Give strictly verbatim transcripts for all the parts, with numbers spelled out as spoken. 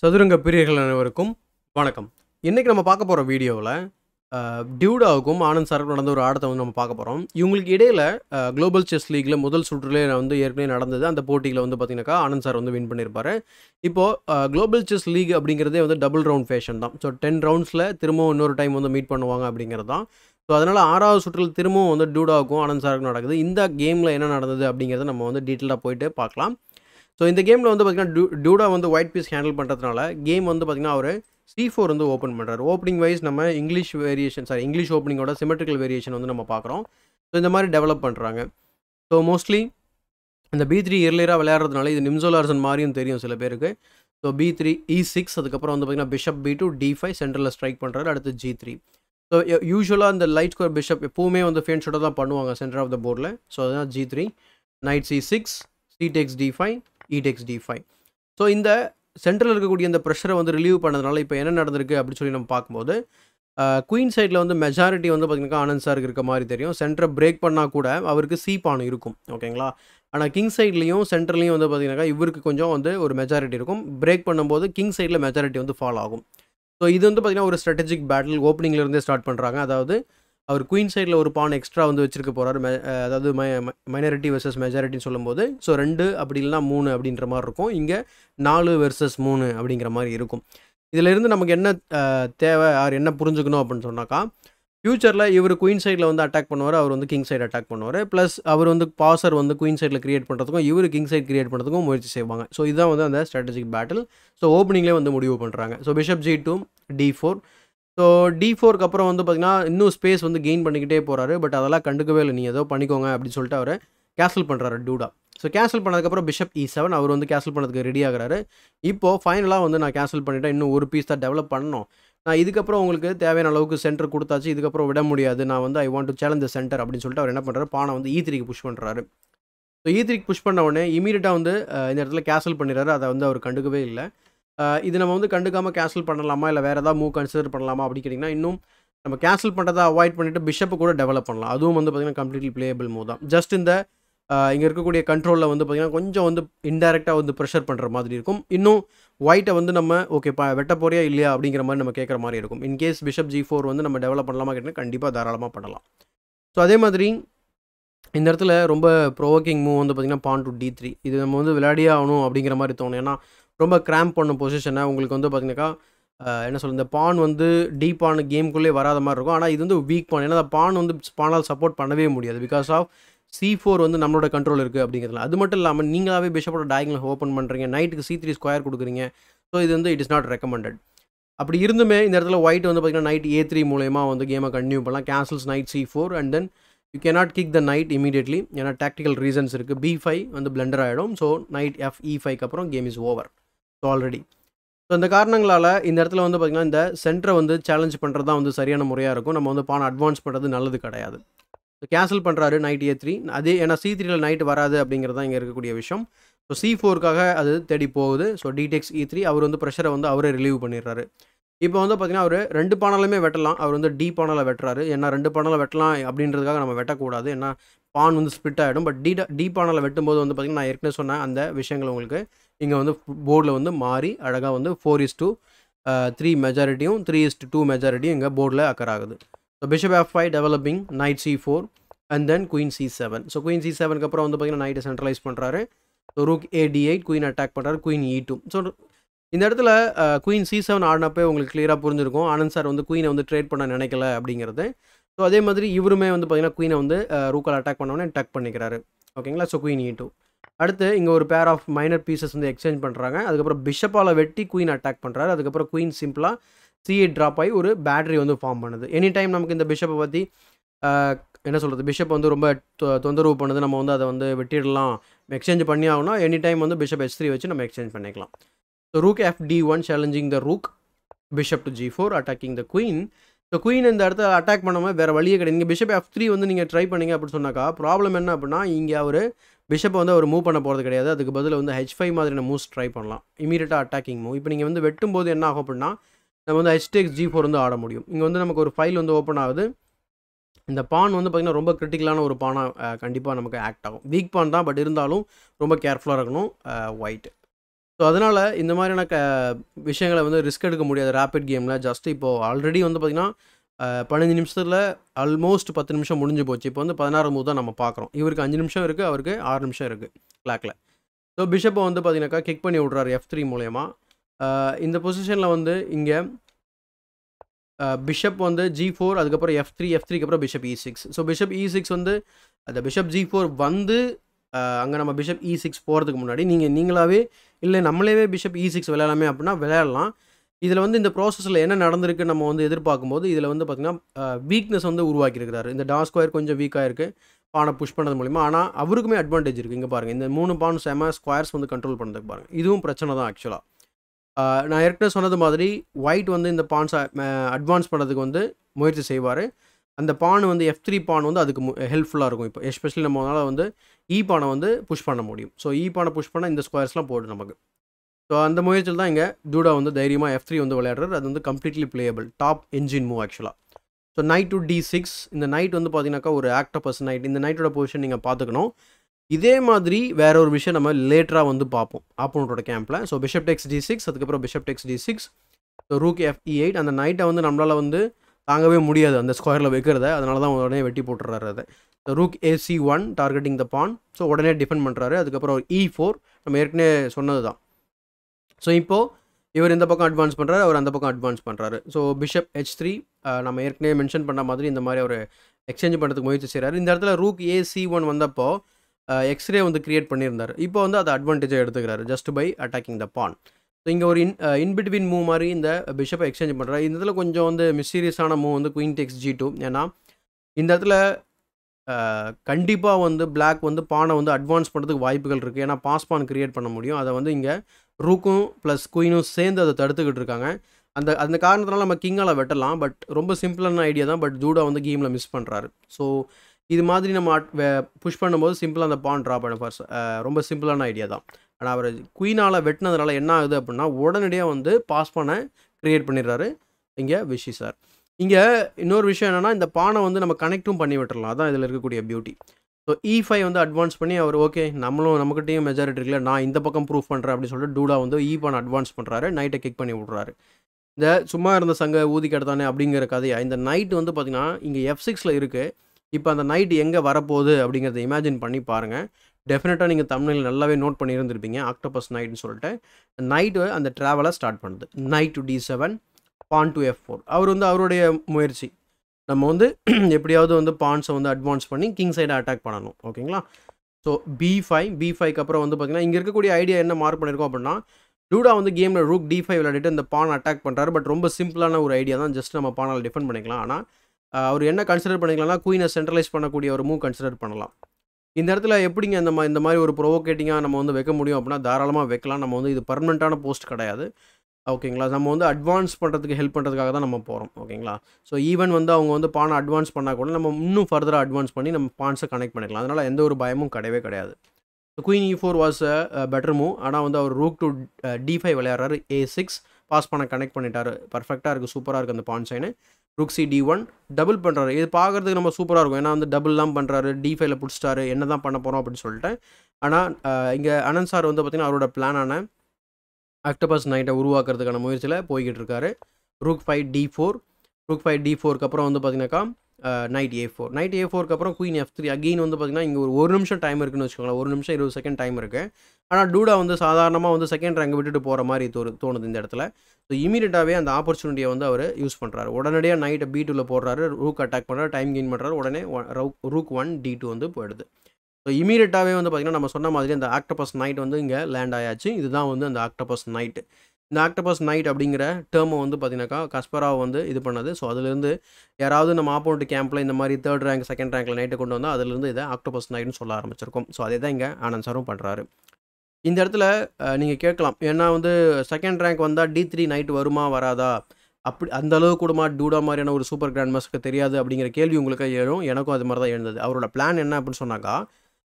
சதுரங்க பிரியர்கள் அனைவருக்கும் வணக்கம். இன்றைக்கி நம்ம பார்க்க போகிற வீடியோவில் டியூடாவுக்கும் ஆனந்த் சாருக்கும் நடந்த ஒரு ஆட்டத்தை வந்து நம்ம பார்க்க போகிறோம். இவங்களுக்கு இடையில் குளோபல் செஸ் லீகில் முதல் சுற்றுலே வந்து ஏற்கனவே நடந்தது. அந்த போட்டியில் வந்து பார்த்திங்கனாக்கா ஆனந்த் சார் வந்து வின் பண்ணியிருப்பார். இப்போது குளோபல் செஸ் லீக் அப்படிங்கிறதே வந்து டபுள் ரவுண்ட் ஃபேஷன் தான். ஸோ டென் ரவுண்ட்ஸில் திரும்பவும் இன்னொரு டைம் வந்து மீட் பண்ணுவாங்க அப்படிங்கிறது தான். ஸோ அதனால் ஆறாவது சுற்றில் திரும்பவும் வந்து டியூடாவுக்கும் ஆனந்த் சாருக்கும் நடக்குது. இந்த கேமில் என்ன நடந்தது அப்படிங்கிறத நம்ம வந்து டீட்டெயிலாக போயிட்டு பார்க்கலாம். ஸோ இந்த கேமில் வந்து பார்த்திங்கன்னா டூ டூடா வந்து ஒயிட் பீஸ் ஹேண்டில் பண்ணுறதுனால கேம் வந்து பார்த்திங்கன்னா அவர் சி ஃபோர் வந்து ஓப்பன் பண்ணுறாரு. ஓப்பனிங் வைஸ் நம்ம இங்கிலீஷ் வேரியேஷன் சாரி இங்கிலீஷ் ஓப்பனிங்கோட சிமெட்ரிக்கல் வேரியேஷன் வந்து நம்ம பார்க்குறோம். ஸோ இந்த மாதிரி டெவலப் பண்ணுறாங்க. ஸோ மோஸ்ட்லி இந்த பி த்ரீ இயர்லியராக விளையாடுறதுனால இது நிம்சோலார்சன் மாதிரியும் தெரியும் சில பேருக்கு. So B three E six அதுக்கப்புறம் வந்து பார்த்திங்கன்னா bishop B two D five centre strike பண்ணுறாரு. அடுத்து ஜி த்ரீ. ஸோ யூஸ்வலாக இந்த லைட் ஸ்கொயர் பிஷப் எப்போவுமே வந்து ஃபேன் ஷூட்டாக தான் பண்ணுவாங்க சென்டர் ஆஃப் த போர்டில். ஸோ அதுதான் G three knight C six C takes D five E takes D five. So இந்த சென்ட்ரல் இருக்கக்கூடிய இந்த ப்ரெஷரை வந்து ரிலீவ் பண்ணதுனால இப்போ என்ன நடந்திருக்கு அப்படின்னு சொல்லி நம்ம பார்க்கும்போது குயின் சைடில் வந்து மெஜாரிட்டி வந்து பார்த்திங்கன்னா ஆனந்த் சாருக்கு இருக்க மாதிரி தெரியும். சென்டரை பிரேக் பண்ணால் கூட அவருக்கு சீ பான் இருக்கும், ஓகேங்களா. ஆனால் கிங் சைட்லேயும் சென்ட்ரலையும் வந்து பார்த்திங்கனாக்கா இவருக்கு கொஞ்சம் வந்து ஒரு மெஜாரிட்டி இருக்கும். பிரேக் பண்ணும்போது கிங் சைடில் மெஜாரிட்டி வந்து ஃபால் ஆகும். ஸோ இது வந்து பார்த்திங்கன்னா ஒரு ஸ்ட்ராட்டஜிக் பேட்டில் ஓப்பனிங்லேருந்தே ஸ்டார்ட் பண்ணுறாங்க. அதாவது அவர் குயின் சைடில் ஒரு பான் எக்ஸ்ட்ரா வந்து வச்சுருக்க போகிறார். மெ அதாவது மை மைனாரிட்டி வெர்சஸ் மெஜாரிட்டின்னு சொல்லும்போது ஸோ ரெண்டு அப்படி இல்லைனா மூணு அப்படின்ற மாதிரி இருக்கும். இங்கே நாலு வெர்சஸ் மூணு அப்படிங்கிற மாதிரி இருக்கும். இதிலேருந்து நமக்கு என்ன தேவை, யார் என்ன புரிஞ்சுக்கணும் அப்படின்னு சொன்னாக்கா, ஃப்யூச்சரில் இவர் குயின் சைடில் வந்து அட்டாக் பண்ணுவார், அவர் வந்து கிங் சைடு அட்டாக் பண்ணுவார். ப்ளஸ் அவர் வந்து பாசர் வந்து குயின் சைடில் க்ரியேட் பண்ணுறதுக்கும் இவர் கிங் சைட் க்ரியேட் பண்ணுறதுக்கும் முயற்சி செய்வாங்க. ஸோ இதுதான் வந்து அந்த ஸ்ட்ராட்டஜிக் பேட்டில். ஸோ ஓப்பனிங்லேயே வந்து முடிவு பண்ணுறாங்க. So bishop G two D four. So D ஃபோருக்கு அப்புறம் வந்து பார்த்திங்கன்னா இன்னும் ஸ்பேஸ் வந்து கெயின் பண்ணிக்கிட்டே போகிறாரு. பட் அதெல்லாம் கண்டுக்கவே இல்லை, நீங்கள் ஏதோ பண்ணிக்கோங்க அப்படின்னு சொல்லிட்டு அவர் கேன்சல் பண்ணுறாரு டியூடா. ஸோ கேன்சல் பண்ணதுக்கப்புறம் பிஷப் இ செவன் அவர் வந்து கேன்சல் பண்ணதுக்கு ரெடி ஆகிறாரு. இப்போது ஃபைனலாக வந்து நான் கேன்சல் பண்ணிவிட்டேன், இன்னும் ஒரு பீஸ் தான் டெவலப் பண்ணணும், நான் இதுக்கப்புறம் உங்களுக்கு தேவையான அளவுக்கு சென்டர் கொடுத்தாச்சு, இதுக்கப்புறம் விட முடியாது, நான் வந்து I want to challenge the centre அப்படின்னு சொல்லிட்டு அவர் என்ன பண்ணுறாரு, பானை வந்து ஈ த்ரீக்கு புஷ் பண்ணுறாரு. ஸோ ஈ த்ரீக்கு புஷ் பண்ண உடனே இமீடியட்டாக வந்து இந்த இடத்துல கேன்சல் பண்ணிடுறாரு. அதை வந்து அவர் கண்டுக்கவே இல்லை. இது நம்ம வந்து கண்டுக்காமல் கேன்சல் பண்ணலாமா இல்லை வேறு ஏதாவது மூவ் கன்சிடர் பண்ணலாமா அப்படின்னு கேட்டிங்கன்னா, இன்னும் நம்ம கேன்சல் பண்ணுறதை அவாய்ட் பண்ணிவிட்டு பிஷப்பு கூட டெவலப் பண்ணலாம். அதுவும் வந்து பார்த்திங்கன்னா கம்ப்ளீட்லி பிளேயபிள் மூவ் தான். ஜஸ்ட் இந்த இங்கே இருக்கக்கூடிய கண்ட்ரோலில் வந்து பார்த்திங்கன்னா கொஞ்சம் வந்து இன்டெரக்டாக வந்து ப்ரெஷர் பண்ணுற மாதிரி இருக்கும். இன்னும் ஒயிட்டை வந்து நம்ம ஓகேப்பா வெட்ட போறியா இல்லையா அப்படிங்கிற மாதிரி நம்ம கேட்குற மாதிரி இருக்கும். இன்கேஸ் பிஷப் ஜி ஃபோர் வந்து நம்ம டெவலப் பண்ணலாமா கேட்டிங்கன்னா கண்டிப்பாக தாராளமாக பண்ணலாம். ஸோ அதே மாதிரி இந்த இடத்துல ரொம்ப ப்ரோவோக்கிங் மூவ் வந்து பார்த்திங்கன்னா பான் டு டி த்ரீ. இது நம்ம வந்து விளையாடியே ஆகணும் அப்படிங்கிற மாதிரி தோணும். ஏன்னா ரொம்ப கிராம்ப் பண்ணும் பொசிஷனை உங்களுக்கு வந்து பார்த்திங்கனாக்கா என்ன சொல்லுது, இந்த பான் வந்து டீப் பான் கேம்குள்ளே வராத மாதிரி இருக்கும். ஆனால் இது வந்து வீக் பான். ஏன்னா அந்த பான் வந்து பானால் சப்போர்ட் பண்ணவே முடியாது. பிகாஸ் ஆஃப் சி ஃபோர் வந்து நம்மளோட கண்ட்ரோல் இருக்குது அப்படிங்கிறதுல. அது மட்டும் இல்லாமல் நீங்களாகவே பிஷப்போட டயகனல் ஓப்பன் பண்ணுறீங்க, நைட்டுக்கு சி த்ரீ ஸ்கொயர் கொடுக்குறீங்க. ஸோ இது வந்து இட் இஸ் நாட் ரெக்கமெண்டட். அப்படி இருந்துமே இந்த இடத்துல ஒயிட் வந்து பார்த்திங்கன்னா நைட் ஏ த்ரீ மூலயமா வந்து கேமை கண்டினியூ பண்ணலாம். Cancels knight C four and then you cannot kick the knight immediately. ஏன்னா டாக்டிக்கல் ரீசன்ஸ் இருக்குது. பி ஃபைவ் வந்து பிளண்டர் ஆகிடும். ஸோ நைட் எஃப் இ ஃபைவ்க்கு அப்புறம் game is over. So already so இந்த காரணங்களால் இந்த இடத்துல வந்து பார்த்திங்கன்னா இந்த சென்டரை வந்து சேலஞ்ச் பண்ணுறது தான் வந்து சரியான முறையாக இருக்கும். நம்ம வந்து பானை அட்வான்ஸ் பண்ணுறது நல்லது கிடையாது. ஸோ கேன்சல் பண்ணுறாரு நைட் ஏ த்ரீ. அதே ஏன்னா சி த்ரீயில் நைட் வராது அப்படிங்கிறது தான் இங்கே இருக்கக்கூடிய விஷயம். ஸோ சி ஃபோருக்காக அது தேடி போகுது. ஸோ டிடெக்ஸ் இ த்ரீ அவர் வந்து ப்ரெஷரை வந்து அவரே ரிலீவ் பண்ணிடுறாரு. இப்போ வந்து பார்த்திங்கன்னா அவர் ரெண்டு பானாலுமே வெட்டலாம். அவர் வந்து டி பானால் வெட்டுறாரு. ஏன்னா ரெண்டு பானால் வெட்டலாம் அப்படின்றதுக்காக நம்ம வெட்டக்கூடாது. ஏன்னா பான் வந்து ஸ்பிட் ஆகிடும். பட் டி டி பானால் வெட்டும்போது வந்து பார்த்திங்கன்னா நான் ஏற்கனவே சொன்னேன் அந்த விஷயங்கள் உங்களுக்கு இங்கே வந்து போர்டில் வந்து மாறி அழகாக வந்து ஃபோர் இஸ் டூ த்ரீ மெஜாரிட்டியும் த்ரீ இஸ் டூ மெஜாரிட்டியும் இங்கே போர்டில் அக்கர் ஆகுது. So bishop F five developing knight C four and then queen C seven. So queen C செவனுக்கு அப்புறம் வந்து பார்த்திங்கன்னா நைட்டை சென்ட்ரலைஸ் பண்ணுறாரு. So rook A D eight queen attack பண்ணுறாரு. Queen E two. ஸோ இந்த இடத்துல குயின் சி செவன் ஆடினப்போ உங்களுக்கு கிளியராக புரிஞ்சிருக்கும் ஆனந்த் சார் வந்து குயினை வந்து ட்ரேட் பண்ண நினைக்கல அப்படிங்கிறது. ஸோ அதே மாதிரி இவருமே வந்து பார்த்திங்கன்னா குயினை வந்து ரூக்கால் அட்டாக் பண்ணோன்னே டக் பண்ணிக்கிறாரு, ஓகேங்களா. So queen E two. அடுத்து இங்கே ஒரு பேர் ஆஃப் மைனர் பீசஸ் வந்து எக்ஸ்சேஞ்ச் பண்ணுறாங்க. அதுக்கப்புறம் பிஷப்பால் வெட்டி குயின் அட்டாக் பண்ணுறாரு. அதுக்கப்புறம் குயின் சிம்பிளாக சிஏ ட்ராப் ஆகி ஒரு பேட்டரி வந்து ஃபார்ம் பண்ணுது. எனி டைம் நமக்கு இந்த பிஷப்பை பற்றி என்ன சொல்கிறது, பிஷப் வந்து ரொம்ப தொந்தரவு பண்ணுது, நம்ம வந்து அதை வந்து வெட்டிடலாம் எக்ஸ்சேஞ்ச் பண்ணி ஆகுனா எனி டைம் வந்து பிஷப் எச் த்ரீ வச்சு நம்ம எக்ஸ்சேஞ்ச் பண்ணிக்கலாம். So rook F D one challenging the rook bishop to G four attacking the queen. So queen இந்த இடத்துல அட்டாக் பண்ணாமல் வேறு வழியே கிடையாது. நீங்கள் பிஷப் எஃப் த்ரீ வந்து நீங்கள் ட்ரை பண்ணிங்க அப்படின்னு சொன்னாக்கா ப்ராப்ளம் என்ன அப்படின்னா, இங்கே அவர் பிஷப்பை வந்து அவர் மூவ் பண்ண போகிறது கிடையாது. அதுக்கு பதில் வந்து ஹெச் ஃபைவ் மாதிரியான மூவ்ஸ் ட்ரை பண்ணலாம். இமீடியட்டாக அட்டாக்கிங் மூவ். இப்போ நீங்கள் வந்து வெட்டும்போது என்ன ஆகும் அப்படின்னா நம்ம வந்து ஹெச் டேக்ஸ் ஜி ஃபோர் வந்து ஆட முடியும். இங்கே வந்து நமக்கு ஒரு ஃபைல் வந்து ஓப்பன் ஆகுது. இந்த பான் வந்து பார்த்திங்கன்னா ரொம்ப கிரிட்டிக்கலான ஒரு பானாக கண்டிப்பாக நமக்கு ஆக்ட் ஆகும். வீக் பான் தான், பட் இருந்தாலும் ரொம்ப கேர்ஃபுல்லாக இருக்கணும் white. So that's in the Marana risk at rapid game just already on the Uh, almost ten நிமிஷம் முடிஞ்சு போச்சு இப்போ வந்து sixteen மூதா நம்ம பார்க்கறோம் இவருக்கு five நிமிஷம் இருக்கு அவருக்கு six நிமிஷம் இருக்கு கிளாக்ல சோ பிஷப் வந்து பாத்தீங்கன்னா கிக் பண்ணி ஓடுறாரு F three மூலமா இந்த பொசிஷன்ல வந்து இங்க பிஷப் வந்து G four அதுக்கு அப்புறம் F three F three க்கு அப்புறம் bishop E six so bishop E six வந்து அந்த பிஷப் G four வந்து அங்க நம்ம பிஷப் E six போறதுக்கு முன்னாடி நீங்க நீங்களாவே இல்ல நம்மளேவே பிஷப் E six விளையாடலாமே அப்படினா விளையாடலாம் இதுல வந்து இந்த processல என்ன நடந்துருக்கு நம்ம வந்து எதிர்பார்க்கும்போது இதுல வந்து பாத்தீங்கன்னா weakness வந்து உருவாக்கி இருக்காரு இந்த dark square கொஞ்சம் weak ஆ இருக்கு பானை push பண்ணது மூலமா ஆனா அவருக்குமே advantage இருக்கு இங்க பாருங்க இந்த மூணு பான் செம ஸ்கொயர்ஸ் வந்து கண்ட்ரோல் பண்றதுக்கு பாருங்க இதுவும் பிரச்சனை தான் एक्चुअली நான் ஏற்கனவே சொன்னது மாதிரி white வந்து இந்த பான்ஸ் அட்வான்ஸ் பண்றதுக்கு வந்து முயற்சி செய்வாரு அந்த பான் வந்து F three பான் வந்து அதுக்கு ஹெல்ப்ஃபுல்லா இருக்கும் இப்போ especially நம்மனால வந்து E பானை வந்து push பண்ண முடியும் சோ E பானை push பண்ணா இந்த ஸ்கொயர்ஸ்லாம் போடு நமக்கு So, அந்த முயற்சில தான் இங்க டூடா வந்து தைரியமா F three வந்து விளையாடுறாரு அது வந்து completely playable top engine move actually so knight to D six இந்த knight வந்து பாத்தீங்கன்னா ஒரு active person knight இந்த knightோட பொசிஷன் நீங்க பாத்துக்கணும் இதே மாதிரி வேற ஒரு விஷயம் நம்ம லேட்டரா வந்து பாப்போம் ஆப்போனன்ட்டோட கேம்ப்ல so bishop takes D six அதுக்கு அப்புறம் bishop takes D six so rook F e eight அந்த knight வந்து நம்மளால வந்து தாங்கவே முடியாது அந்த ஸ்கொயர்ல வைக்கிறதே அதனால தான் உடனே வெட்டி போட்டுறாரு அது so rook A c one targeting the pawn so உடனே டிஃபெண்ட் பண்றாரு அதுக்கு அப்புறம் E four நம்ம ஏற்கனவே சொன்னதுதான் So, now, you are in the book advance pandraru or and the book advance pandraru so bishop H three nama erkne mention panna madri indha mari oru exchange pandradhukku moyitchi seiraru indha edathila rook A c one vandappo x-ray vandu create pannirundar ipo vandu ad advantage eduthukiraru just by attacking the pawn so inga oru in, uh, in between move mari indha bishop exchange pandrar indha edathila konjam vandu mysterious ana move vandu queen takes G two ena indha edathila kandipa vandu black vandu pawn vandu advance pandradhukku vaayippugal irukku ena pass pawn create panna mudiyum adha vandu inga Rook plus queen சேர்ந்து அதை தடுத்துக்கிட்டு இருக்காங்க அந்த அந்த காரணத்தால நம்ம கிங்கால வெட்டலாம் but ரொம்ப சிம்பிளான ஐடியா தான் பட் ஜூடா வந்து கேம்ல மிஸ் பண்றாரு சோ இது மாதிரி நம்ம புஷ் பண்ணும்போது சிம்பிளா அந்த பான் டிரா பண்ண ஃபர்ஸ்ட் ரொம்ப சிம்பிளான ஐடியா தான் ஆனா அவர் குயினால வெட்டனதனால என்ன ஆகுது அப்படினா உடனடியா வந்து பாஸ் பண்ண கிரியேட் பண்ணிராரு இங்க விஷி சார் இங்க இன்னொரு விஷயம் என்னன்னா இந்த பானை வந்து நம்ம கனெக்ட்டும் பண்ணி விட்டுறலாம் அதான் இதுல இருக்க கூடிய beauty So E five on the advance பண்ணி அவர் ஓகே நம்மளும் நமக்கு டீம் மெஜாரிட்டி இருக்குல நான் இந்த பக்கம் ப்ரூஃப் பண்றேன் அப்படி சொல்லிட்டு டூடா வந்து E பான் அட்வான்ஸ் பண்றாரு நைட்டை கிக் பண்ணி விடுறாரு இந்த சும்மா இருந்த சங்க ஊதி கடதானே அப்படிங்கற கதையா இந்த நைட் வந்து பாத்தீங்கன்னா இங்க F six ல இருக்கு இப்போ அந்த நைட் எங்க வர போகுது அப்படிங்கறதை இமேஜின் பண்ணி பாருங்க டெஃபினட்டா நீங்க thumbnail நல்லாவே நோட் பண்ணி இருந்திருப்பீங்க ஆக்டோபஸ் நைட்னு சொல்லிட்டு நைட் அந்த டிராவல ஸ்டார்ட் பண்ணுது knight to D seven pawn to F four அவர் வந்து அவருடைய முயற்சி நம்ம வந்து எப்படியாவது வந்து பான்ஸ் வந்து அட்வான்ஸ் பண்ணி கிங் சைடு அட்டாக் பண்ணனும் ஓகேங்களா so B five B five க்கு அப்புறம் வந்து பாத்தீங்கன்னா இங்க இருக்க கூடிய ஐடியா என்ன மார்க் பண்ணிருக்கோம் அப்படினா டூடா வந்து கேம்ல rook D five விளையாடிட்டு அந்த பான் அட்டாக் பண்றாரு பட் ரொம்ப சிம்பிளான ஒரு ஐடியா தான் ஜஸ்ட் நம்ம பானால டிஃபெண்ட் பண்ணிக்கலாம் ஆனா அவர் என்ன கன்சிடர் பண்ணிக்கலாம்னா குயினை சென்ட்ரலைஸ் பண்ணக்கூடிய ஒரு மூவ் கன்சிடர் பண்ணலாம் இந்த இடத்துல எப்படிங்க அந்த இந்த மாதிரி ஒரு ப்ரோவோகேட்டிங்கா நம்ம வந்து வைக்க முடியும் அப்படினா தாராளமா வைக்கலாம் நம்ம வந்து இது பெர்மனன்ட்டான போஸ்ட் கிடையாது ஓகேங்களா நம்ம வந்து அட்வான்ஸ் பண்றதுக்கு ஹெல்ப் பண்றதுக்காக தான் நம்ம போறோம் ஓகேங்களா சோ ஈவன் வந்து அவங்க வந்து பானை அட்வான்ஸ் பண்ணா கூட நம்ம இன்னும் ஃபர்தரா அட்வான்ஸ் பண்ணி நம்ம பான்ஸை கனெக்ட் பண்ணிக்கலாம் அதனால எந்த ஒரு பயமும் கிடையவே கிடையாது so queen E four was better move ஆனா வந்து அவர் ரூக் டு D five விளையாடுறாரு A six பாஸ் பண்ண கனெக்ட் பண்ணிட்டாரு பெர்ஃபெக்ட்டா இருக்கு சூப்பரா இருக்கு அந்த பான் சைன் rook C D one double பண்றாரு இது பாக்குறதுக்கு நம்ம சூப்பரா இருக்கும் ஏன்னா வந்து டபுள்லாம் பண்றாரு D five ல புடிச்சிட்டாரு என்னதான் பண்ண போறோம் அப்படினு சொல்லிட்டு ஆனா இங்க அனந்த் சார் வந்து பாத்தீங்கன்னா அவரோட பிளானான Octopus Knight உருவாக்குறதுக்கான முயற்சியில போய்கிட்டு இருக்காரு Rook five D four Rook five D four க்கு அப்புறம் வந்து பாத்தீங்கன்னா Knight A four Knight A four க்கு அப்புறம் Queen F three again வந்து பாத்தீங்கன்னா இங்க ஒரு ஒரு நிமிஷம் டைம் இருக்குன்னு வெச்சுக்கலாம் ஒரு நிமிஷம் twenty செகண்ட் டைம் இருக்கு ஆனா டூடா வந்து சாதாரணமா வந்து செகண்ட் ரேங்க் விட்டுட்டு போற மாதிரி தோணுது இந்த இடத்துல சோ இமிடியேட்டாவே அந்த ஆப்பர்சூனிட்டியை வந்து அவர் யூஸ் பண்றாரு உடனடியா Knight B two ல போடுறாரு Rook அட்டாக் பண்றாரு டைம் கெயின் பண்றாரு உடனே Rook one D two வந்து போயிடுது So immediately வந்து பாத்தீங்கன்னா நம்ம சொன்ன மாதிரி அந்த ஆக்டோபஸ் நைட் வந்து இங்க லேண்ட் ஆயாச்சு இதுதான் வந்து அந்த ஆக்டோபஸ் நைட் இந்த ஆக்டோபஸ் நைட் அப்படிங்கற டேர்ம் வந்து பாத்தீங்கன்னா காஸ்பராவ் வந்து இது பண்ணது சோ அதில இருந்து யாராவது நம்ம ஆப்போனன்ட் கேம்ப்ல இந்த மாதிரி third rank second rankல நைட் கொண்டு வந்தா அதில இருந்து இத ஆக்டோபஸ் நைட்னு சொல்ல ஆரம்பிச்சிருக்கோம் சோ அதே தான் இங்க ஆனந்த் சாரும் பண்றாரு இந்த இடத்துல நீங்க கேட்கலாம் ஏன்னா வந்து second rank வந்தா D three நைட் வருமா வராதா அப்படி அந்த அளவு கூடமா டூடா மாதிரியான ஒரு சூப்பர் கிராண்ட் மாஸ்டருக்கு தெரியாது அப்படிங்கற கேள்வி உங்களுக்கு ஏறும் எனக்கும் அது மாதிரி தான் இருந்தது அவரோட பிளான் என்ன அப்படினு சொன்னாக்கா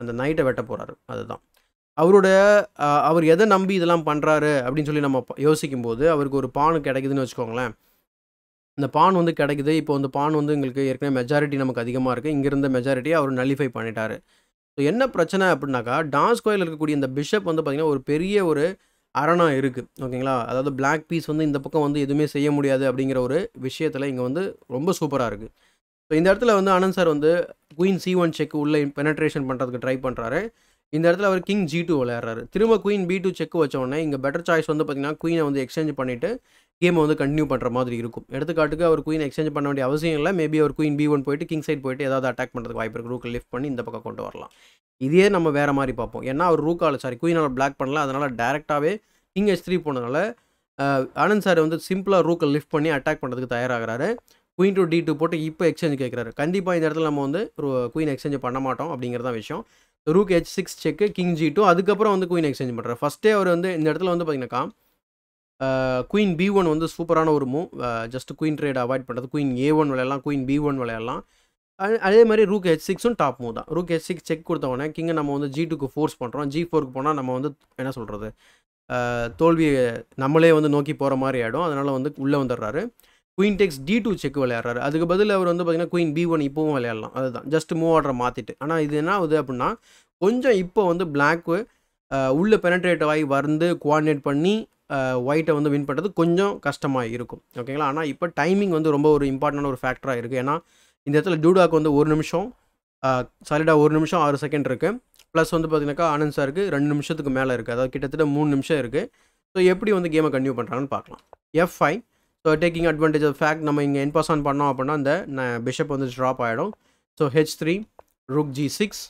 அந்த நைட்டை வெட்ட போறாரு அதுதான் அவரோட அவர் எதை நம்பி இதெல்லாம் பண்றாரு அப்படினு சொல்லி நம்ம யோசிக்கும்போது அவருக்கு ஒரு பான் கிடைக்குதுன்னு வெச்சுக்கோங்களேன் அந்த பான் வந்து கிடைக்குது இப்போ அந்த பான் வந்து உங்களுக்கு ஏற்கனவே மெஜாரிட்டி நமக்கு அதிகமா இருக்கு இங்க இருந்த மெஜாரிட்டி அவர் நலிஃபை பண்ணிட்டாரு சோ என்ன பிரச்சனை அப்படினாக்கா டான் ஸ்கொயர்ல இருக்க கூடிய அந்த பிஷப் வந்து பாத்தீங்கன்னா ஒரு பெரிய ஒரு அரணா இருக்குது ஓகேங்களா. அதாவது பிளாக் பீஸ் வந்து இந்த பக்கம் வந்து எதுவுமே செய்ய முடியாது அப்படிங்கிற ஒரு விஷயத்தில் இங்கே வந்து ரொம்ப சூப்பராக இருக்குது. ஸோ இந்த இடத்துல வந்து ஆனந்த் சார் வந்து குயின் சி ஒன் செக் உள்ளே பெனட்ரேஷன் பண்ணுறதுக்கு ட்ரை பண்ணுறாரு. இந்த இடத்துல அவர் கிங் ஜி டூ விளையாடுறாரு. திரும்ப குயின் பி டூ செக் வச்சோடனே இங்கே பெட்டர் சாய்ஸ் வந்து பார்த்திங்கன்னா குயினை வந்து எக்ஸ்சேஞ்ச் பண்ணிவிட்டு கேமை வந்து கண்டினியூ பண்ணுற மாதிரி இருக்கும். எடுத்துக்காட்டுக்கு அவர் குயின் எக்ஸ்சேஞ்ச் பண்ண வேண்டிய அவசியம் இல்லை. மேபி அவர் குயின் பி ஒன் போயிட்டு கிங் சைட் போயிட்டு ஏதாவது அட்டாக் பண்ணுறதுக்கு வாய்ப்பு இருக்குது. ரூக்கை லிஃப்ட் பண்ணி இந்த பக்கம் கொண்டு வரலாம். இதே நம்ம வேறு மாதிரி பார்ப்போம். ஏன்னா அவர் ரூக்கால் சாரி குயினால் பிளாக் பண்ணலாம். அதனால் டேரெக்டாகவே கிங் எச் த்ரீ போனதுனால ஆனந்த் சார் வந்து சிம்பிளாக ரூக்கை லிஃப்ட் பண்ணி அட்டாக் பண்ணுறதுக்கு தயாராகிறாரு. குயின் டூ டி டூ போட்டு இப்போ எக்ஸ்சேஞ்ச் கேட்குறாரு. கண்டிப்பாக இந்த இடத்துல நம்ம வந்து குயின் எக்ஸ்சேஞ்ச் பண்ண மாட்டோம் அப்படிங்கிறதான் விஷயம். Rook H six check king G two அதுக்கப்புறம் வந்து குயின் எக்ஸ்சேஞ்ச் பண்ணுறாரு. ஃபஸ்ட்டே அவர் வந்து இந்த இடத்துல வந்து பார்த்திங்கனாக்கா குயின் பி ஒன் வந்து சூப்பரான ஒரு move. Just queen trade avoid பண்ணுறது. குயின் ஏ ஒன் விளையாடலாம், குயின் பி ஒன் விளையாடலாம். அதே மாதிரி ரூக் ஹெச் சிக்ஸும் டாப் மூவ் தான். ரூக் ஹெச் சிக்ஸ் செக் கொடுத்தவொடனே கிங்கை நம்ம வந்து ஜி டூக்கு ஃபோர்ஸ் பண்ணுறோம். ஜி ஃபோருக்கு போனால் நம்ம வந்து என்ன சொல்கிறது தோல்வியை நம்மளே வந்து நோக்கி போகிற மாதிரி ஆகிடும். அதனால் வந்து உள்ளே வந்துடுறாரு. Queen takes D two check விளையாடுறாரு. அதுக்கு பதில் அவர் வந்து பார்த்திங்கன்னா குயின் பி ஒன் இப்போவும் விளையாடலாம். அதுதான் ஜஸ்ட் மூவ் ஆர்டரை மாற்றிட்டு. ஆனால் இது என்ன ஆகுது அப்படின்னா கொஞ்சம் இப்போ வந்து பிளாக்கு உள்ளே பெனட்ரேட் ஆகி வந்து கோஆர்டினேட் பண்ணி ஒயிட்டை வந்து வின் பண்ணுறது கொஞ்சம் கஷ்டமாக இருக்கும் ஓகேங்களா. ஆனால் இப்போ டைமிங் வந்து ரொம்ப ஒரு இம்பார்ட்டண்டான ஒரு ஃபேக்டராக இருக்குது. ஏன்னா இந்த இடத்துல டூடாக்கு வந்து ஒரு நிமிஷம் சாலிடாக ஒரு நிமிஷம் ஆறு செகண்ட் இருக்குது. ப்ளஸ் வந்து பார்த்திங்கனாக்கா ஆனந்த் சாருக்கு ரெண்டு நிமிஷத்துக்கு மேலே இருக்குது. அதாவது கிட்டத்தட்ட மூணு நிமிஷம் இருக்குது. ஸோ எப்படி வந்து கேமை கன்டினியூ பண்ணுறாங்கன்னு பார்க்கலாம். F five so taking advantage of fact நம்ம இங்கே இன்பாஸ் ஆன் பண்ணோம் அப்படின்னா அந்த பிஷப் வந்து ட்ராப் ஆகிடும். So H three rook G six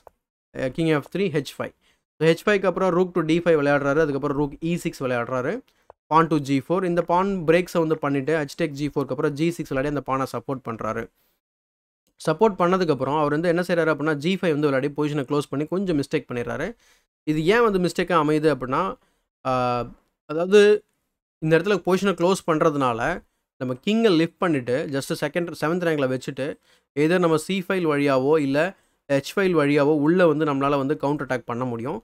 king F three H five. So H ஃபைவ்க்கு அப்புறம் ரூக் டு டி ஃபைவ் விளையாடுறாரு. அதுக்கப்புறம் ரூக் இ சிக்ஸ் விளையாடுறாரு. பான் டு ஜி ஃபோர் இந்த பான் பிரேக்ஸை வந்து பண்ணிவிட்டு ஹெச் டேக் ஜி ஃபோருக்கு அப்புறம் ஜி சிக்ஸ் விளையாடி அந்த பானை சப்போர்ட் பண்ணுறாரு. சப்போர்ட் பண்ணதுக்கப்புறம் அவர் வந்து என்ன செய்கிறாரு அப்படின்னா ஜி ஃபைவ் வந்து விளையாடி பொசிஷனை க்ளோஸ் பண்ணி கொஞ்சம் மிஸ்டேக் பண்ணிடுறாரு. இது ஏன் வந்து மிஸ்டேக்காக அமையுது அப்படின்னா அதாவது இந்த இடத்துல பொசிஷனை க்ளோஸ் பண்ணுறதுனால நம்ம கிங்கை லிஃப்ட் பண்ணிவிட்டு ஜஸ்ட்டு செகண்ட் செவன்த் ரேங்கில் வச்சுட்டு ஏதோ நம்ம சி ஃபைல் வழியாவோ இல்லை ஹெச் ஃபைல் வழியாவோ உள்ளே வந்து நம்மளால் வந்து கவுண்டர் அட்டாக் பண்ண முடியும்.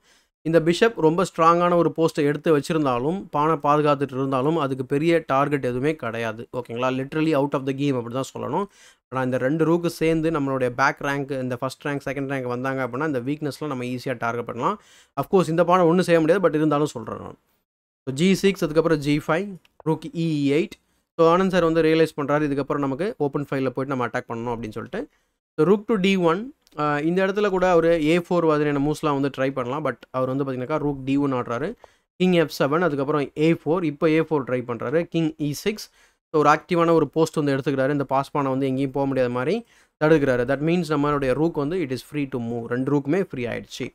இந்த பிஷப் ரொம்ப ஸ்ட்ராங்கான ஒரு போஸ்ட்டை எடுத்து வச்சுருந்தாலும் பானை பாதுகாத்துட்டு இருந்தாலும் அதுக்கு பெரிய டார்கெட் எதுவுமே கிடையாது ஓகேங்களா. Literally out of the game அப்படி தான் சொல்லணும். ஆனால் இந்த ரெண்டு ரூக்கு சேர்ந்து நம்மளுடைய பேக் ரேங்க் இந்த ஃபஸ்ட் ரேங்க் செகண்ட் ரேங்க் வந்தாங்க அப்படின்னா இந்த வீக்னஸ்லாம் நம்ம ஈஸியாக டார்கெட் பண்ணலாம். அஃப்கோர்ஸ் இந்த பானை ஒன்றும் செய்ய முடியாது பட் இருந்தாலும் சொல்கிறேன். ஸோ ஜி சிக்ஸ் அதுக்கப்புறம் G five rook E eight. So Anand sir வந்து ரியலைஸ் பண்ணுறாரு இதுக்கப்புறம் நமக்கு ஓப்பன் ஃபைவ்ல போய்ட்டு நம்ம அட்டாக் பண்ணணும் அப்படின்னு சொல்லிட்டு. So rook to D one இந்த இடத்துல கூட அவர் ஏ ஃபோர் மாதிரியான மூவ்ஸ்லாம் வந்து ட்ரை பண்ணலாம். பட் அவர் வந்து பார்த்திங்கனாக்கா ரூக் டி ஒன் ஆடுறாரு. கிங் எஃப் செவன் அதுக்கப்புறம் ஏ ஃபோர் இப்போ ஏ ஃபோர் ட்ரை பண்ணுறாரு. கிங் இ சிக்ஸ் ஸோ ஒரு ஆக்டிவான ஒரு போஸ்ட் வந்து எடுத்துக்கிறாரு. இந்த பாஸ் பானை வந்து எங்கேயும் போக முடியாத மாதிரி தடுக்கிறாரு. தட் மீன்ஸ் நம்மளுடைய ரூக் வந்து it is free to move. ரெண்டு ரூக்குமே ஃப்ரீ ஆகிடுச்சு.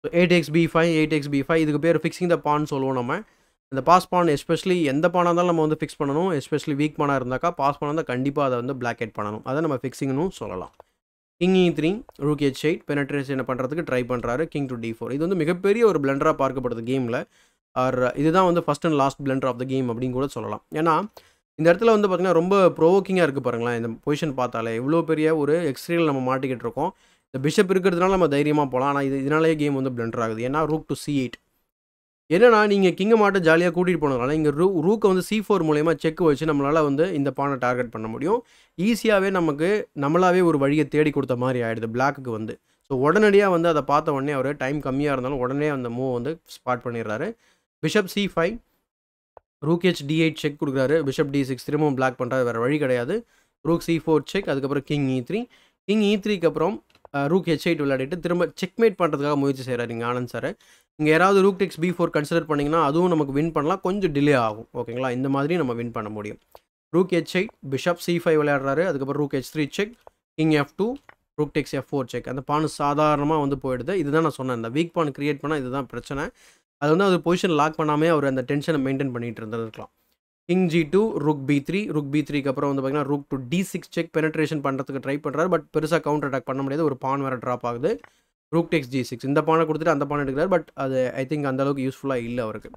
So eight x B five eight x B five இதுக்கு பேர் ஃபிக்ஸிங் த பான் சொல்லுவோம். நம்ம இந்த பாஸ் பான் எஸ்பெஷலி எந்த பானாக இருந்தாலும் நம்ம வந்து ஃபிக்ஸ் பண்ணணும். எஸ்பெஷலி வீக் பானாக இருந்தாக்கா பாஸ் பானாக இருந்தால் கண்டிப்பாக அதை வந்து பிளாக் ஹெட் பண்ணணும். அதை நம்ம ஃபிக்ஸிங்னு சொல்லலாம். King E three rook H eight penetration பண்ணுறதுக்கு ட்ரை பண்ணுறாரு. கிங் டு டி ஃபோர் இது வந்து மிகப்பெரிய ஒரு பிளண்டராக பார்க்கப்படுது கேமில். ஆர் இதுதான் வந்து first and last blunder of the game அப்படின்னு கூட சொல்லலாம். ஏன்னா இந்த இடத்துல வந்து பார்த்திங்கன்னா ரொம்ப ப்ரோவோக்கிங்காக இருக்குது பாருங்களேன். இந்த பொசிஷன் பார்த்தாலே இவ்வளோ பெரிய ஒரு எக்ஸ்ட்ரீல் நம்ம மாட்டிக்கிட்டு இருக்கோம். இந்த பிஷப் இருக்கிறதுனால நம்ம தைரியமாக போகலாம். ஆனால் இது இதனாலேயே கேம் வந்து பிளண்டர் ஆகுது. ஏன்னா ரூக் டு சி எயிட் என்னன்னா நீங்கள் கிங்கை மாட்ட ஜாலியாக கூட்டிகிட்டு போனதுனால இங்கே ரூ ரூக்கை வந்து சி ஃபோர் மூலயமா செக் வச்சு நம்மளால் வந்து இந்த பானை டார்கெட் பண்ண முடியும். ஈஸியாகவே நமக்கு நம்மளாவே ஒரு வழியை தேடி கொடுத்த மாதிரி ஆகிடுது பிளாக்குக்கு வந்து. ஸோ உடனடியாக வந்து அதை பார்த்த உடனே அவர் டைம் கம்மியாக இருந்தாலும் உடனே அந்த மூவ் வந்து ஸ்பாட் பண்ணிடுறாரு. Bishop C five rook H D eight check கொடுக்குறாரு. பிஷப் டி சிக்ஸ் திரும்பவும் பிளாக் பண்ணுறாரு. வேறு வழி கிடையாது. ரூக் சி ஃபோர் செக் அதுக்கப்புறம் king E three king E த்ரீக்கு அப்புறம் ரூக் ஹெச் எயிட் விளையாடிட்டு திரும்ப செக்மேட் பண்ணுறதுக்காக முயற்சி செய்கிறாரு இங்கே ஆனந்த் சார். இங்கே யாராவது rook takes B four consider பண்ணிங்கன்னா அதுவும் நமக்கு வின் பண்ணலாம். கொஞ்சம் டிலே ஆகும் ஓகேங்களா. இந்த மாதிரி நம்ம வின் பண்ண முடியும். Rook H eight bishop C five விளையாடுறாரு. அதுக்கப்புறம் rook H three check king F two rook takes F four check அந்த பானு சாதாரணமாக வந்து போயிடுது. இதுதான் நான் சொன்னேன் இந்த வீக் பான் கிரியேட் பண்ணால் இதுதான் பிரச்சனை. அது வந்து அவர் பொசிஷன் லாக் பண்ணாமே அவர் அந்த டென்ஷனை மெயின்டைன் பண்ணிகிட்டு இருந்திருக்கலாம். King G two rook B three rook B த்ரீக்கு அப்புறம் வந்து பார்த்திங்கன்னா rook to D six check penetration பண்ணுறதுக்கு ட்ரை பண்ணுறாரு. பட் பெருசாக கவுண்டர் அட்டாக் பண்ண முடியாது. ஒரு பான் வேறு ட்ராப் ஆகுது. ரூக் டெக்ஸ் ஜி சிக்ஸ் இந்த பானை கொடுத்துட்டு அந்த பானை எடுக்கிறார். பட் அது ஐ திங்க் அந்தளவுக்கு யூஸ்ஃபுல்லாக இல்லை அவருக்கு.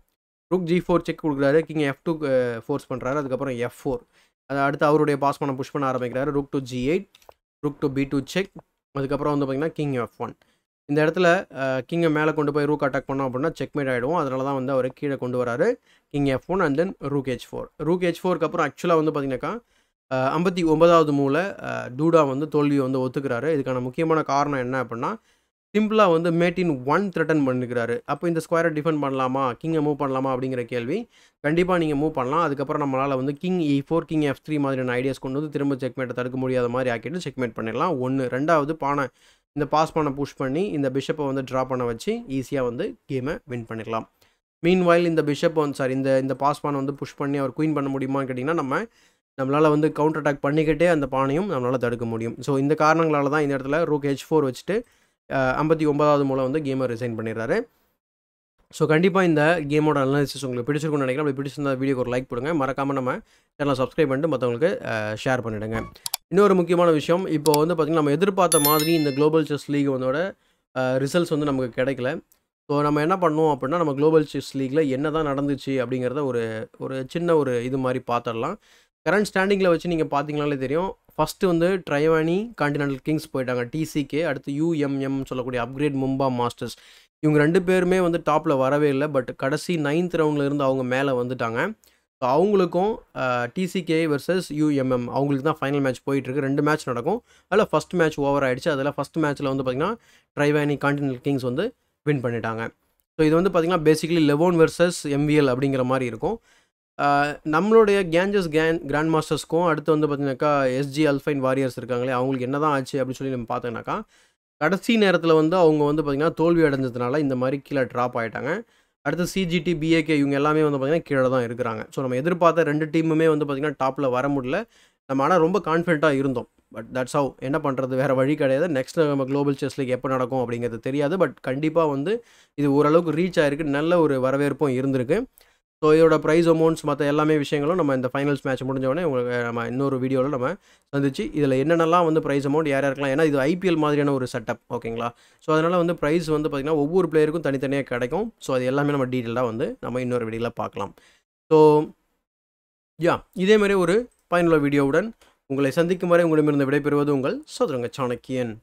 ரூக் ஜி ஃபோர் செக் கொடுக்குறாரு. கிங் எஃப் டூ ஃபோர்ஸ் பண்ணுறாரு. அதுக்கப்புறம் எஃப் ஃபோர் அதை அடுத்து அவருடைய பாஸ் பண்ண புஷ் பண்ண ஆரம்பிக்கிறாரு. Rook to G eight rook to B two check அதுக்கப்புறம் வந்து பார்த்திங்கன்னா கிங் எஃப் ஒன் இந்த இடத்துல கிங்கை மேலே கொண்டு போய் ரூக் அட்டாக் பண்ணோம் அப்படின்னா செக்மேட் ஆகிடுவோம். அதனால தான் வந்து அவர் கீழே கொண்டு வராரு. King F one and then rook H four rook H ஃபோருக்கு அப்புறம் ஆக்சுவலாக வந்து பார்த்திங்கனாக்கா ஐம்பத்தி ஒன்பதாவது மூவில் டூடா வந்து தோல்வியை வந்து ஒத்துக்கிறாரு. இதுக்கான முக்கியமான காரணம் என்ன அப்படின்னா சிம்பிளாக வந்து மேட்டின் ஒன் த்ரெட்டன் பண்ணிக்கிறாரு. அப்போ இந்த ஸ்கொயரை டிஃபெண்ட் பண்ணலாமா, கிங்கை மூவ் பண்ணலாமா அப்படிங்கிற கேள்வி. கண்டிப்பாக நீங்கள் மூவ் பண்ணலாம். அதுக்கப்புறம் நம்மளால் வந்து king E four king F three மாதிரியான ஐடியாஸ் கொண்டு வந்து திரும்ப செக்மேட்டை தடுக்க முடியாத மாதிரி ஆக்கிட்டு செக்மேட் பண்ணிடலாம். ஒன்று ரெண்டாவது பானை இந்த பாஸ் பண்ண புஷ் பண்ணி இந்த பிஷப்பை வந்து ட்ரா பண்ண வச்சு ஈஸியாக வந்து கேமை வின் பண்ணிடலாம். மீன் வாயில் இந்த பிஷப் வந்து சார் இந்த இந்த பாஸ் பானை வந்து புஷ் பண்ணி அவர் குயின் பண்ண முடியுமான்னு கேட்டிங்கன்னா நம்ம நம்மளால் வந்து கவுண்டர் அட்டாக் பண்ணிக்கிட்டே அந்த பானையும் நம்மளால் தடுக்க முடியும். ஸோ இந்த காரணங்களால் தான் இந்த இடத்துல ரூக் ஹெச் ஃபோர் வச்சுட்டு ஐம்பத்தி ஒன்பதாவது மூலம் வந்து கேமை ரிசைன் பண்ணிடுறாரு. ஸோ கண்டிப்பாக இந்த கேமோட அனாலிசிஸ் உங்களுக்கு பிடிச்சிருக்குன்னு நினைக்கிறேன். அப்படி பிடிச்சிருந்தா வீடியோக்கு ஒரு லைக் போடுங்க, மறக்காமல் நம்ம சேனலை சப்ஸ்கிரைப் பண்ணிட்டு மற்றவங்களுக்கு ஷேர் பண்ணிவிடுங்க. இன்னொரு முக்கியமான விஷயம், இப்போ வந்து பார்த்திங்கன்னா நம்ம எதிர்பார்த்த மாதிரி இந்த குளோபல் செஸ் லீக் வந்தோட ரிசல்ட்ஸ் வந்து நமக்கு கிடைக்கல. ஸோ நம்ம என்ன பண்ணுவோம் அப்படின்னா நம்ம குளோபல் செஸ் லீகில் என்ன தான் நடந்துச்சு அப்படிங்கிறத ஒரு ஒரு சின்ன ஒரு இது மாதிரி பார்த்துடலாம். கரண்ட் ஸ்டாண்டிங்கில் வச்சு நீங்கள் பார்த்தீங்கனாலே தெரியும், ஃபஸ்ட்டு வந்து ட்ரைவானி காண்டினென்டல் கிங்ஸ் போயிட்டாங்க டிசிகே, அடுத்து யூஎம்எம் சொல்லக்கூடிய அப்கிரேட் மும்பை மாஸ்டர்ஸ். இவங்க ரெண்டு பேருமே வந்து டாப்பில் வரவே இல்லை. பட் கடைசி நைன்த் ரவுண்டில் இருந்து அவங்க மேலே வந்துட்டாங்க. ஸோ அவங்களுக்கும் டிசிகே வெர்சஸ் யூஎம்எம் அவங்களுக்கு தான் ஃபைனல் மேட்ச் போயிட்டுருக்கு. ரெண்டு மேட்ச் நடக்கும். அதில் ஃபஸ்ட் மேட்ச் ஓவர் ஆகிடுச்சு. அதில் ஃபஸ்ட் மேட்ச்சில் வந்து பார்த்திங்கன்னா ட்ரைவானி காண்டினென்டல் கிங்ஸ் வந்து வின் பண்ணிட்டாங்க. ஸோ இது வந்து பார்த்திங்கன்னா பேசிக்கலி லெவோன் வெர்சஸ் எம்விஎல் அப்படிங்கிற மாதிரி இருக்கும். நம்மளுடைய கேஞ்சஸ் கேன் கிராண்ட் மாஸ்டர்ஸ்க்கும் அடுத்து வந்து பார்த்திங்கனாக்கா எஸ்ஜி அல்ஃபைன் வாரியர்ஸ் இருக்காங்களே அவங்களுக்கு என்ன தான் ஆச்சு அப்படின்னு சொல்லி நம்ம பார்த்தோம்னாக்கா கடைசி நேரத்தில் வந்து அவங்க வந்து பார்த்திங்கன்னா தோல்வி அடைஞ்சதுனால இந்த மாதிரி கீழே ட்ராப் ஆகிட்டாங்க. அடுத்து சிஜிடி பிஏகே இவங்க எல்லாமே வந்து பார்த்திங்கன்னா கீழே தான் இருக்கிறாங்க. ஸோ நம்ம எதிர்பார்த்த ரெண்டு டீமுமே வந்து பார்த்திங்கன்னா டாப்பில் வர முடியல நம்ம. ஆனால் ரொம்ப கான்ஃபிடென்ட்டாக இருந்தோம். பட் தட்ஸ் ஹவ், என்ன பண்ணுறது, வேறு வழி கிடையாது. நெக்ஸ்ட் நம்ம குளோபல் செஸ் லீக் எப்போ நடக்கும் அப்படிங்கிறது தெரியாது. பட் கண்டிப்பாக வந்து இது ஓரளவுக்கு ரீச் ஆகிருக்கு, நல்ல ஒரு வரவேற்பும் இருந்திருக்கு. ஸோ இதோட ப்ரைஸ் அமௌண்ட்ஸ் மற்ற எல்லாமே விஷயங்களும் நம்ம இந்த ஃபைனல்ஸ் மேட்ச் முடிஞ்சவொடனே உங்களுக்கு நம்ம இன்னொரு வீடியோவில் நம்ம சந்திச்சு இதில் என்னென்னலாம் வந்து ப்ரைஸ் அமௌண்ட் யார் யாருக்கலாம், ஏன்னா இது ஐபிஎல் மாதிரியான ஒரு செட்டப் ஓகேங்களா. ஸோ அதனால் வந்து ப்ரைஸ் வந்து பார்த்திங்கன்னா ஒவ்வொரு பிளேயருக்கும் தனித்தனியாக கிடைக்கும். ஸோ அது எல்லாமே நம்ம டீட்டெயிலாக வந்து நம்ம இன்னொரு வீடியோவில் பார்க்கலாம். ஸோ யா இதேமாதிரி ஒரு ஃபைனல் வீடியோவுடன் உங்களை சந்திக்கும் வரை உங்களிடமிருந்து விடைபெறுவது உங்கள் சதுரங்க சாணக்கியன்.